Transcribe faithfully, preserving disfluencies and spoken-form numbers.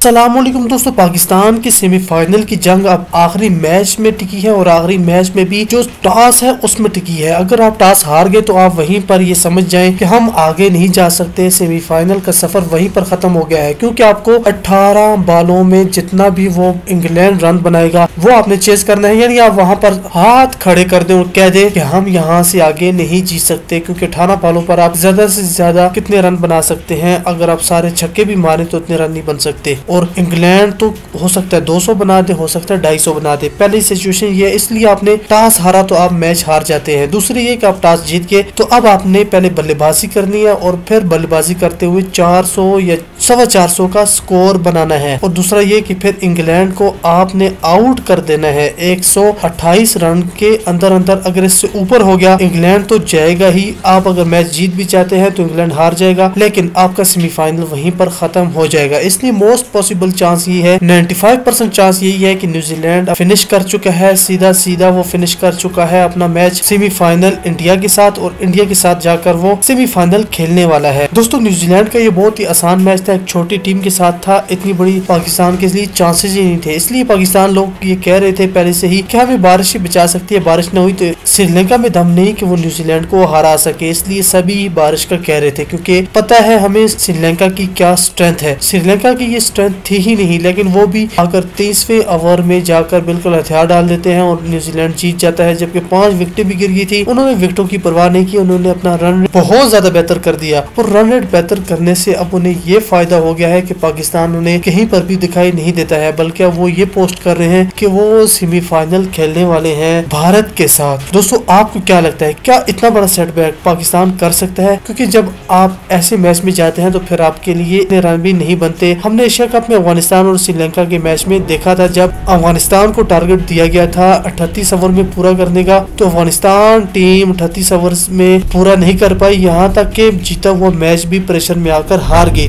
अस्सलाम वालेकुम दोस्तों, पाकिस्तान के सेमीफाइनल की जंग अब आखिरी मैच में टिकी है और आखिरी मैच में भी जो टॉस है उसमें टिकी है। अगर आप टॉस हार गए तो आप वहीं पर ये समझ जाएं कि हम आगे नहीं जा सकते, सेमीफाइनल का सफर वहीं पर खत्म हो गया है, क्योंकि आपको अठारह बालों में जितना भी वो इंग्लैंड रन बनाएगा वो आपने चेस करना है, यानी आप वहाँ पर हाथ खड़े कर दें और कह दें कि हम यहाँ से आगे नहीं जीत सकते, क्योंकि अठारह बालों पर आप ज्यादा से ज्यादा कितने रन बना सकते हैं। अगर आप सारे छक्के भी मारे तो इतने रन नहीं बन सकते और इंग्लैंड तो हो सकता है दो सौ बना दे, हो सकता है दो सौ पचास बना दे। पहली सिचुएशन ये है, इसलिए आपने टॉस हारा तो आप मैच हार जाते हैं। दूसरी ये कि आप टॉस जीत गए तो अब आपने पहले बल्लेबाजी करनी है और फिर बल्लेबाजी करते हुए चार सौ या सवा चार सौ का स्कोर बनाना है। और दूसरा ये कि फिर इंग्लैंड को आपने आउट कर देना है एक सौ अट्ठाईस रन के अंदर अंदर। अगर इससे ऊपर हो गया इंग्लैंड तो जाएगा ही, आप अगर मैच जीत भी चाहते हैं तो इंग्लैंड हार जाएगा, लेकिन आपका सेमीफाइनल वहीं पर खत्म हो जाएगा। इसलिए मोस्ट पॉसिबल चांस ये है, पचानवे परसेंट चांस यही है कि न्यूजीलैंड फिनिश कर चुका है, सीधा सीधा वो फिनिश कर चुका है अपना मैच सेमीफाइनल इंडिया के साथ, और इंडिया के साथ जाकर वो सेमीफाइनल खेलने वाला है। दोस्तों, न्यूजीलैंड का ये बहुत ही आसान मैच था, एक छोटी टीम के साथ था, इतनी बड़ी पाकिस्तान के लिए चांसेस ही नहीं थे। इसलिए पाकिस्तान लोग ये कह रहे थे पहले से ही कि हमें बारिश बचा सकती है, बारिश ना हुई तो श्रीलंका में दम नहीं कि वो न्यूजीलैंड को हरा सके, इसलिए सभी बारिश का कह रहे थे, क्योंकि पता है हमें श्रीलंका की क्या स्ट्रेंथ है। श्रीलंका की ये थी ही नहीं, लेकिन वो भी आकर तेईसवें ओवर में जाकर बिल्कुल हथियार डाल देते हैं और न्यूजीलैंड जीत जाता है, जबकि पांच विकेटें भी गिर गई थी। उन्होंने विकेटों की परवाह नहीं की, उन्होंने अपना रन रेट बहुत ज्यादा बेहतर कर दिया और रन रेट बेहतर करने से अब उन्हें ये फायदा हो गया है कि पाकिस्तान उन्हें कहीं पर भी दिखाई नहीं देता है, बल्कि वो ये पोस्ट कर रहे हैं कि वो सेमीफाइनल खेलने वाले हैं भारत के साथ। दोस्तों, आपको क्या लगता है, क्या इतना बड़ा सेटबैक पाकिस्तान कर सकता है? क्योंकि जब आप ऐसे मैच में जाते हैं तो फिर आपके लिए इतने रन भी नहीं बनते। हमने एशिया कप में अफगानिस्तान और श्रीलंका के मैच में देखा था, जब अफगानिस्तान को टारगेट दिया गया था अड़तीस ओवर में पूरा करने का, तो अफगानिस्तान टीम अड़तीस ओवर में पूरा नहीं कर पाई, यहाँ तक कि जीता हुआ मैच भी प्रेशर में आकर हार गई थी।